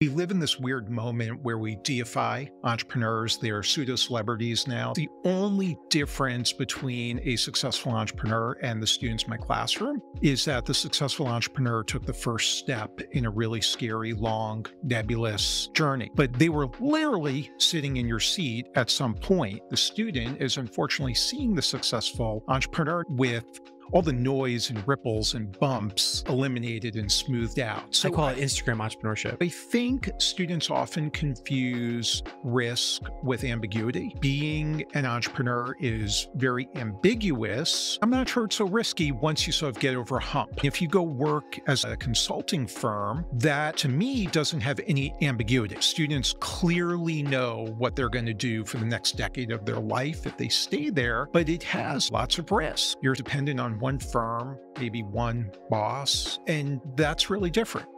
We live in this weird moment where we deify entrepreneurs. They're pseudo-celebrities now. The only difference between a successful entrepreneur and the students in my classroom is that the successful entrepreneur took the first step in a really scary, long, nebulous journey. But they were literally sitting in your seat at some point. The student is unfortunately seeing the successful entrepreneur with all the noise and ripples and bumps eliminated and smoothed out. So I call it Instagram entrepreneurship. I think students often confuse risk with ambiguity. Being an entrepreneur is very ambiguous. I'm not sure it's so risky once you sort of get over a hump. If you go work as a consulting firm, that to me doesn't have any ambiguity. Students clearly know what they're going to do for the next decade of their life if they stay there, but it has lots of risk. You're dependent on one firm, maybe one boss, and that's really different.